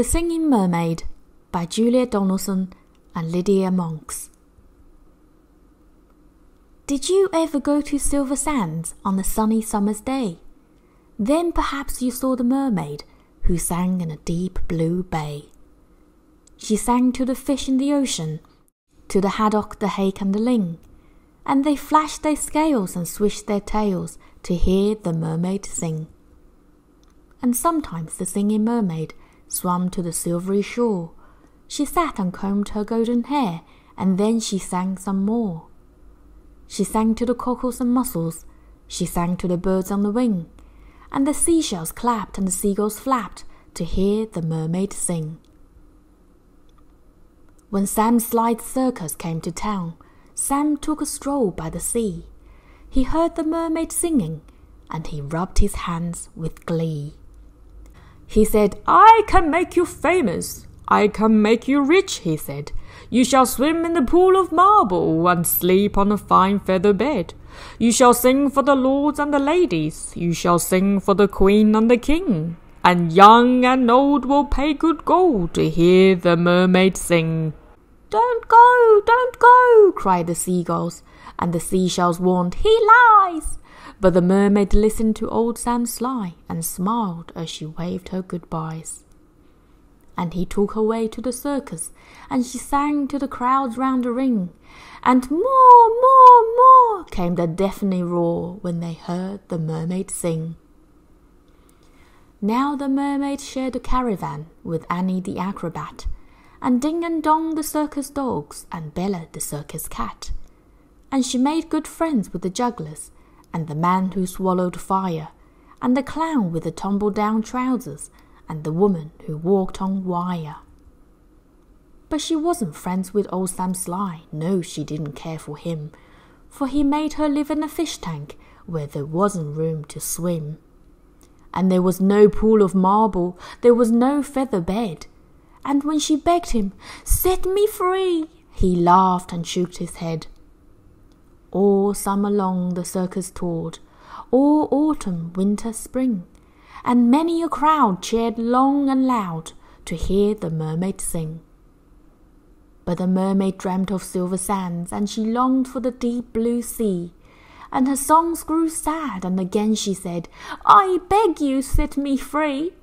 The Singing Mermaid by Julia Donaldson and Lydia Monks. Did you ever go to Silver Sands on a sunny summer's day? Then perhaps you saw the mermaid who sang in a deep blue bay. She sang to the fish in the ocean, to the haddock, the hake and the ling, and they flashed their scales and swished their tails to hear the mermaid sing. And sometimes the singing mermaid swam to the silvery shore. She sat and combed her golden hair, and then she sang some more. She sang to the cockles and mussels, she sang to the birds on the wing, and the seashells clapped and the seagulls flapped to hear the mermaid sing. When Sam Sly's circus came to town, Sam took a stroll by the sea. He heard the mermaid singing, and he rubbed his hands with glee. He said, "I can make you famous, I can make you rich," he said. "You shall swim in the pool of marble and sleep on a fine feather bed. You shall sing for the lords and the ladies, you shall sing for the queen and the king. And young and old will pay good gold to hear the mermaid sing." Don't go," cried the seagulls, and the seashells warned, "He lies." But the mermaid listened to old Sam Sly and smiled as she waved her goodbyes. And he took her way to the circus, and she sang to the crowds round the ring. And more came the deafening roar when they heard the mermaid sing. Now the mermaid shared a caravan with Annie the acrobat, and Ding and Dong the circus dogs, and Bella the circus cat. And she made good friends with the jugglers, and the man who swallowed fire, and the clown with the tumble-down trousers, and the woman who walked on wire. But she wasn't friends with old Sam Sly. No, she didn't care for him, for he made her live in a fish tank where there wasn't room to swim. And there was no pool of marble, there was no feather bed. And when she begged him, "Set me free," he laughed and shook his head. All summer long the circus toured, all autumn, winter, spring, and many a crowd cheered long and loud to hear the mermaid sing. But the mermaid dreamt of silver sands, and she longed for the deep blue sea, and her songs grew sad, and again she said, "I beg you, set me free."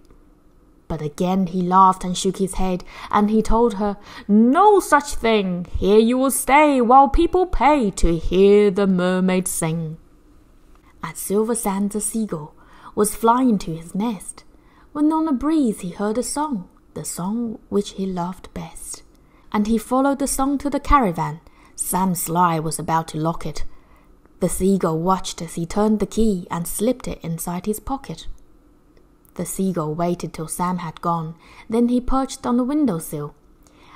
But again he laughed and shook his head, and he told her, "No such thing, here you will stay while people pay to hear the mermaid sing." At Silver Sands a seagull was flying to his nest, when on a breeze he heard a song, the song which he loved best. And he followed the song to the caravan. Sam Sly was about to lock it. The seagull watched as he turned the key and slipped it inside his pocket. The seagull waited till Sam had gone, then he perched on the windowsill,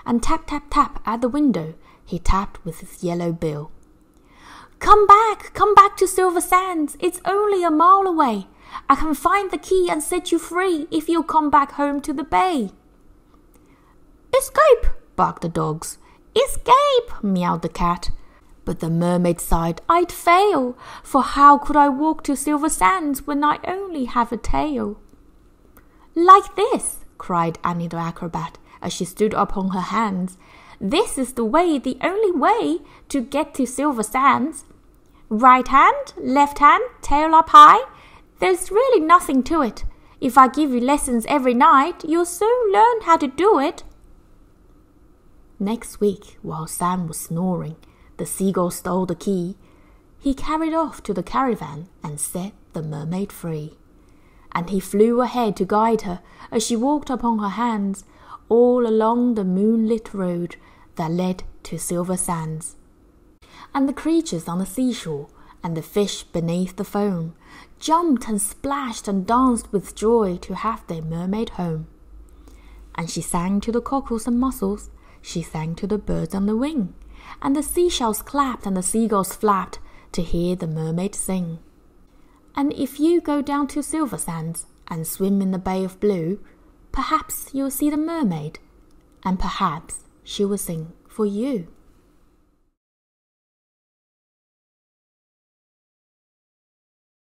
and tap, tap, tap at the window he tapped with his yellow bill. Come back to Silver Sands, it's only a mile away. I can find the key and set you free if you'll come back home to the bay." "Escape," barked the dogs. "Escape," meowed the cat. But the mermaid sighed, "I'd fail, for how could I walk to Silver Sands when I only have a tail?" "Like this," cried Annie the acrobat, as she stood up on her hands. "This is the way, the only way to get to Silver Sands. Right hand, left hand, tail up high. There's really nothing to it. If I give you lessons every night, you'll soon learn how to do it." Next week, while Sam was snoring, the seagull stole the key. He carried off to the caravan and set the mermaid free. And he flew ahead to guide her as she walked upon her hands all along the moonlit road that led to Silver Sands. And the creatures on the seashore and the fish beneath the foam jumped and splashed and danced with joy to have their mermaid home. And she sang to the cockles and mussels, she sang to the birds on the wing, and the seashells clapped and the seagulls flapped to hear the mermaid sing. And if you go down to Silver Sands and swim in the Bay of Blue, perhaps you'll see the mermaid, and perhaps she will sing for you.